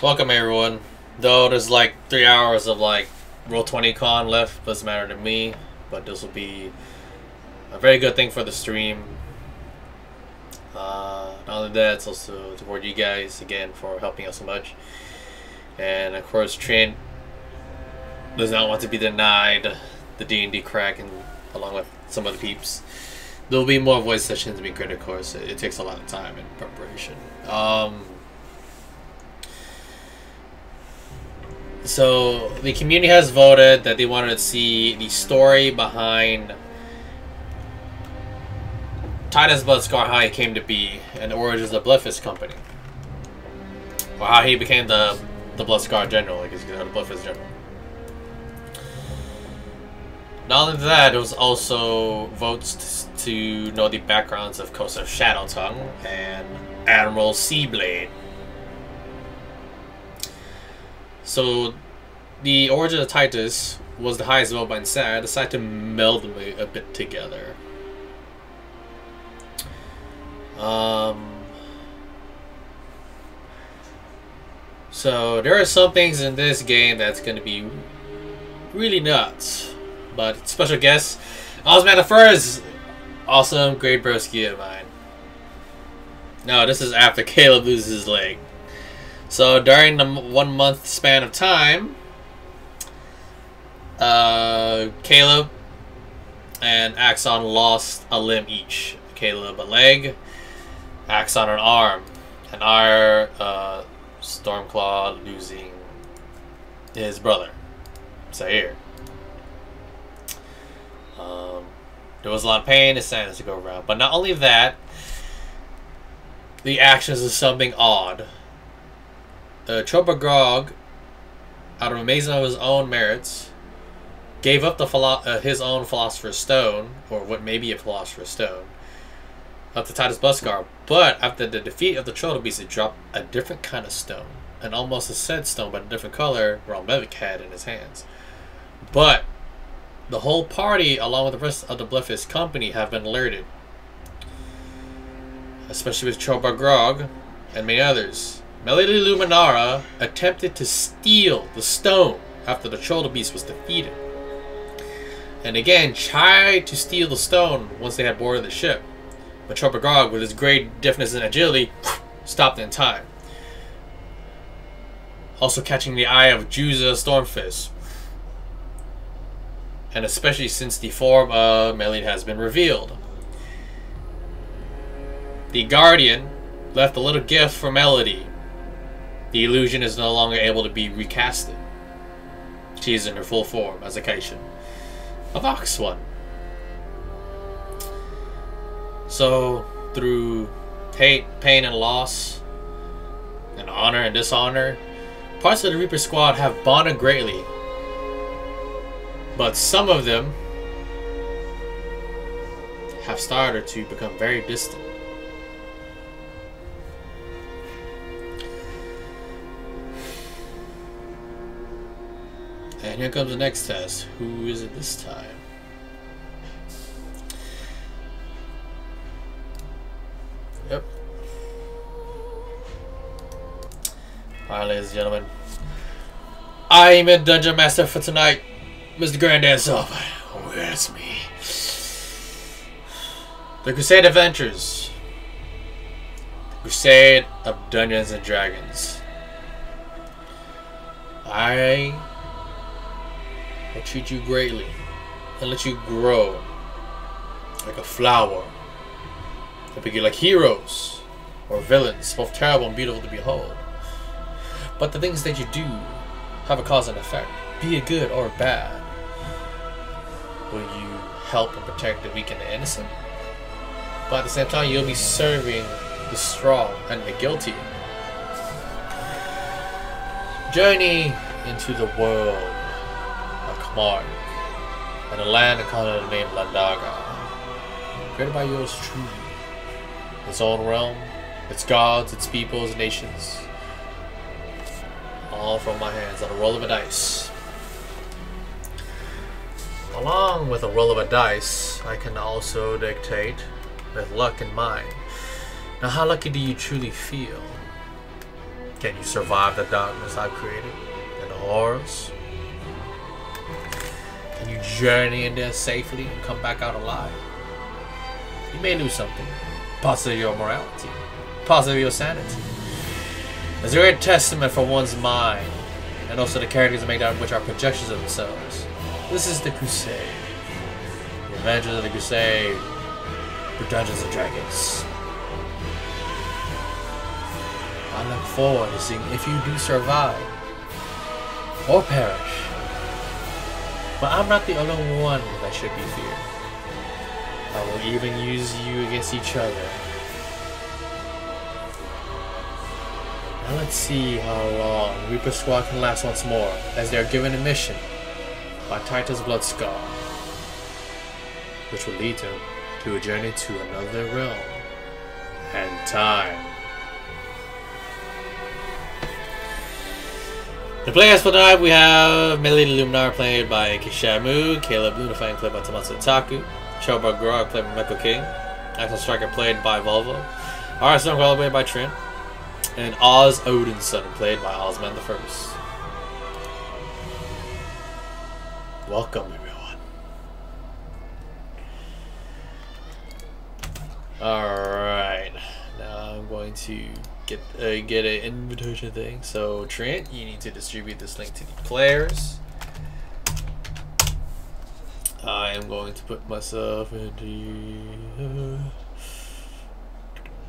Welcome everyone. Though there's like 3 hours of like Roll20 con left, doesn't matter to me, but this will be a very good thing for the stream. Not only that, it's also toward you guys again for helping us so much. And of course Trent does not want to be denied the D&D crack, and along with some of the peeps. There'll be more voice sessions being created, of course. It takes a lot of time and preparation. So the community has voted that they wanted to see the story behind Titus Bloodscar, how he came to be, and the origins of Bloodfist Company. Or how he became the Bloodscar General, I guess you could have the Bloodfist General. Not only that, it was also votes to know the backgrounds of Kosa Shadowtongue and Admiral Seablade. So, the origin of Titus was the highest vote by Inside. I decided to meld them a bit together. So, there are some things in this game that's going to be really nuts. But special guest, Ozzmanthe1st, awesome, great broski of mine. No, this is after Caleb loses his leg. So during the 1 month span of time, Caleb and Axon lost a limb each. Caleb a leg, Axon an arm, and our Stormclaw losing his brother, Sair. There was a lot of pain and sadness to go around. But not only that, the actions of something odd. Chobar Grog, out of amazement of his own merits, gave up the his own Philosopher's Stone, or what may be a Philosopher's Stone, up to Titus Bloodscar. But after the defeat of the Trollbeast, he dropped a different kind of stone, and almost a said stone, but a different color, Rombevik had in his hands. But the whole party, along with the rest of the Bliffus Company, have been alerted. Especially with Chobar Grog and many others. Melody Luminara attempted to steal the stone after the Trollbeast was defeated. And again, tried to steal the stone once they had boarded the ship. But Chobar Grog, with his great deftness and agility, stopped in time. Also catching the eye of Juza Stormfist. And especially since the form of Melody has been revealed. The Guardian left a little gift for Melody. The illusion is no longer able to be recasted. She is in her full form as a Kaysian, a Vox one. So, through hate, pain, and loss, and honor and dishonor, parts of the Reaper Squad have bonded greatly. But some of them have started to become very distant. And here comes the next test. Who is it this time? Yep. Alright, ladies and gentlemen. I am a dungeon master for tonight. Mr. Grandez Sawfang, oh, that's me. The Crusade Adventures. The Crusade of Dungeons and Dragons. I will treat you greatly and let you grow like a flower. I'll make you like heroes or villains, both terrible and beautiful to behold. But the things that you do have a cause and effect, be it good or bad. Will you help and protect the weak and the innocent? But at the same time, you'll be serving the strong and the guilty. Journey into the world of Kmark and a land called named Landaga, created by yours truly. Its own realm, its gods, its peoples, nations, all from my hands on a roll of a dice. Along with a roll of a dice, I can also dictate, with luck in mind. Now, how lucky do you truly feel? Can you survive the darkness I've created and the horrors? Can you journey in there safely and come back out alive? You may lose something. Possibly your morality. Possibly your sanity. It's a great testament for one's mind, and also the characters made out of which are projections of themselves. This is the Crusade. The Adventures of the Crusade. For Dungeons and Dragons. I look forward to seeing if you do survive or perish. But I'm not the only one that should be feared. I will even use you against each other. Now let's see how long Reaper Squad can last once more, as they are given a mission by Titus Bloodscar, which will lead them to a journey to another realm and time. The players for tonight, we have Melody Luminara played by Kishamu, Caleb Lunafine played by Tomatsu Taku, Chobar Grog played by Michael King, Axel Striker played by Volvo, Arisong Holloway by Trent, and Ozzmanthe1st played by Ozman the First. Welcome everyone. Alright, now I'm going to get an invitation thing. So Trent, you need to distribute this link to the players. I am going to put myself into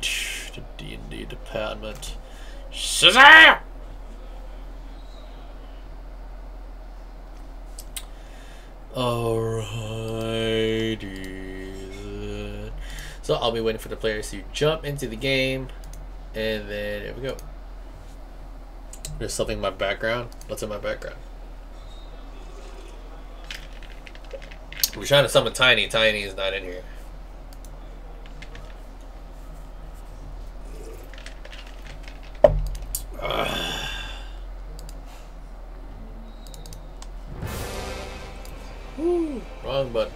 the D&D department. Shazam! Alrighty. So I'll be waiting for the players to jump into the game. And then, there we go. There's something in my background. What's in my background? We're trying to summon Tiny. Tiny is not in here. Woo, wrong button.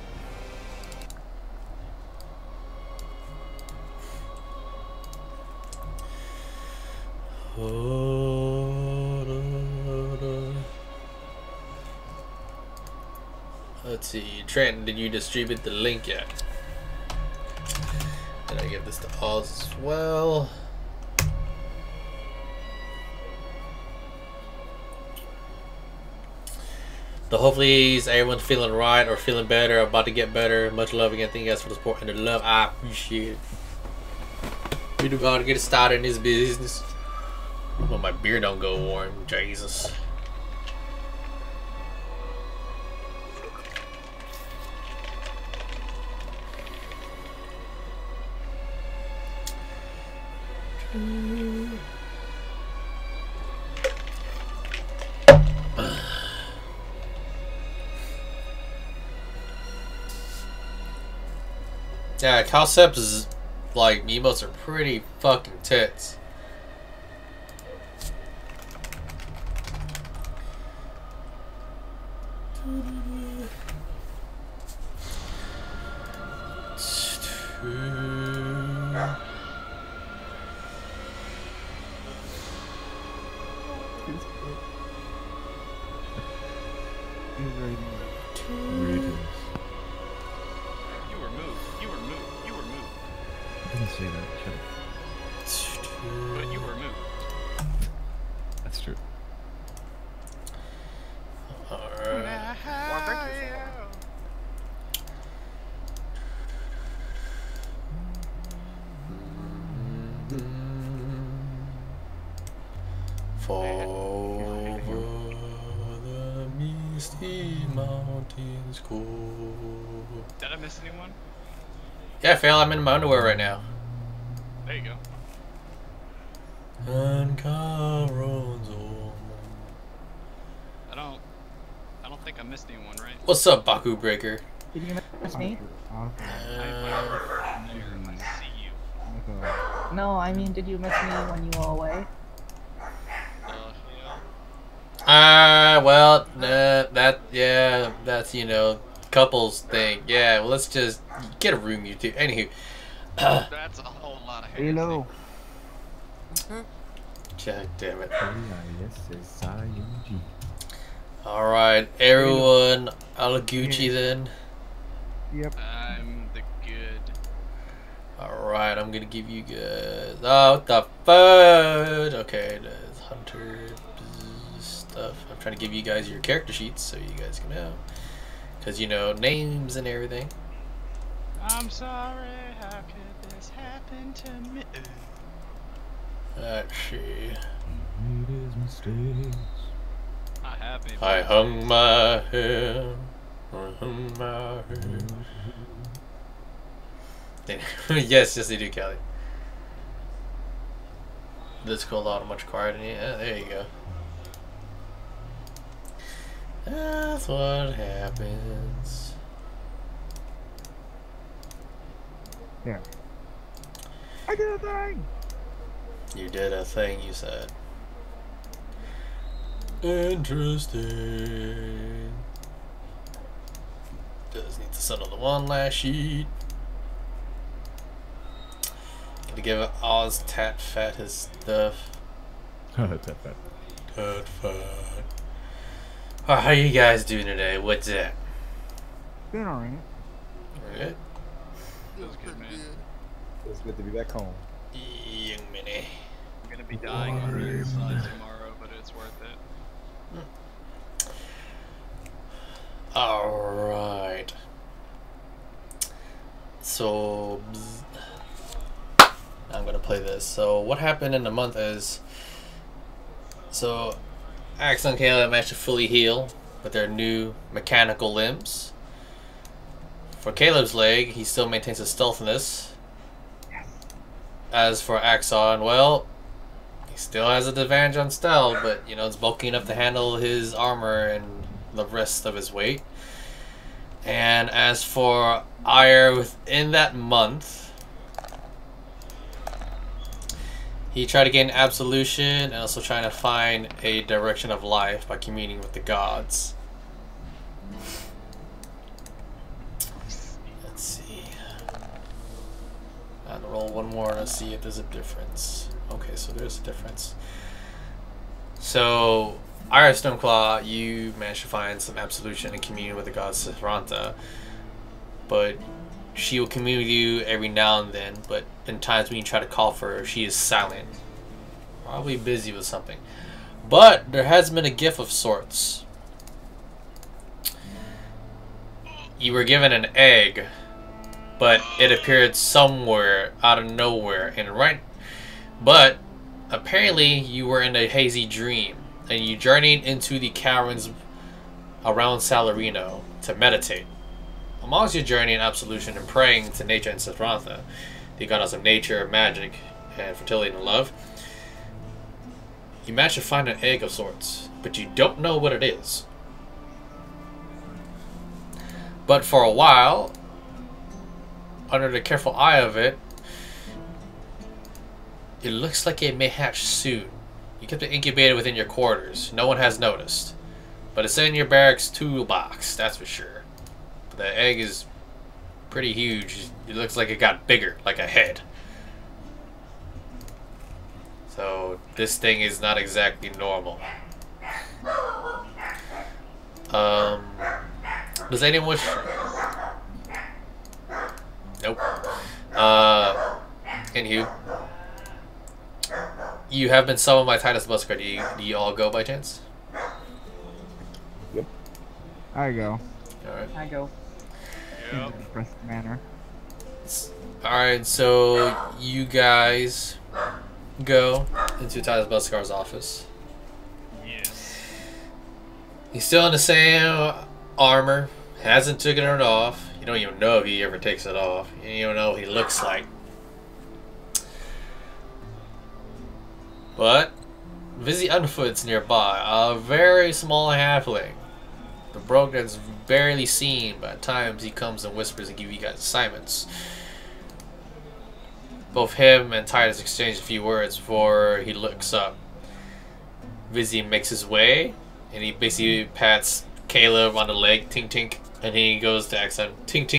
Let's see, Trent, did you distribute the link yet? Did I give this to Oz as well? So hopefully everyone's feeling right or feeling better, about to get better. Much love again. Thank you guys for the support and the love. I appreciate it. We do gotta get started in this business. Well, my beer don't go warm, Jesus. Yeah, Calcep's like emotes are pretty fucking tits. Yeah, Phil, I'm in my underwear right now. There you go. I don't think I missed anyone, right? What's up, Baku Breaker? Did you miss me? I see you. No, I mean, did you miss me when you were away? Yeah. Well, that's, you know, couples thing. Yeah, well, let's just get a room, you two. Anywho, that's a whole lot of hair. Hello. Mm-hmm. to check, damn it. Alright, everyone, Alaguchi then. Yep. I'm the good. Alright, I'm gonna give you good. Oh, what the fuck? Okay, there's Hunter stuff. I'm trying to give you guys your character sheets so you guys can know. Because you know, names and everything. I'm sorry, how could this happen to me? Actually, I hung my head. Yes, they do, Callie. Let's go a lot much quieter. Yeah, there you go. That's what happens. Yeah. I did a thing! You did a thing, you said. Interesting. Does need to settle the one last sheet. Gonna give Oz Tat Fat his stuff. Tat Fat. Oh, how are you guys doing today? What's that? Doing alright. Alright? Feels good, man. Feels good to be back home. Young Minnie. I'm gonna be dying on Reaper Squad tomorrow, but it's worth it. Alright. So, I'm gonna play this. So, what happened in the month is. So, Axel and Caleb managed to fully heal with their new mechanical limbs. For Caleb's leg, he still maintains his stealthiness. As for Axon, well, he still has an advantage on stealth, but you know it's bulky enough to handle his armor and the rest of his weight. And as for Ire, within that month, he tried to gain absolution and also trying to find a direction of life by communing with the gods. Let's see. I'll roll one more and I'll see if there's a difference. Okay, so there's a difference. So, Ire Stormclaw, you managed to find some absolution and commune with the gods Sathrantha, but she will commune with you every now and then, but in times when you try to call for her, she is silent. Probably busy with something. But there has been a gift of sorts. You were given an egg, but it appeared somewhere out of nowhere, and right. But apparently you were in a hazy dream, and you journeyed into the caverns around Salarino to meditate. Amongst your journey in absolution and praying to nature and Sathrantha, the goddess of nature, magic, and fertility and love, you managed to find an egg of sorts, but you don't know what it is. But for a while, under the careful eye of it, it looks like it may hatch soon. You kept it incubated within your quarters. No one has noticed. But it's in your barracks toolbox, that's for sure. The egg is pretty huge. It looks like it got bigger, like a head. So this thing is not exactly normal. Does anyone wish? Nope. Anywho, you have been summoned by Titus Bloodscar. Do you all go by chance? Yep. I go. All right. I go. Yep. Alright, so you guys go into Titus Bloodscar's office. Yes. He's still in the same armor, hasn't taken it off. You don't even know if he ever takes it off. You don't even know what he looks like. But Vizzy Unfoot's nearby, a very small halfling. The brogue that's barely seen, but at times he comes and whispers and gives you guys assignments. Both him and Titus exchange a few words before he looks up. Vizzy makes his way, and he basically pats Caleb on the leg, tink tink, and he goes to Axon, tink tink.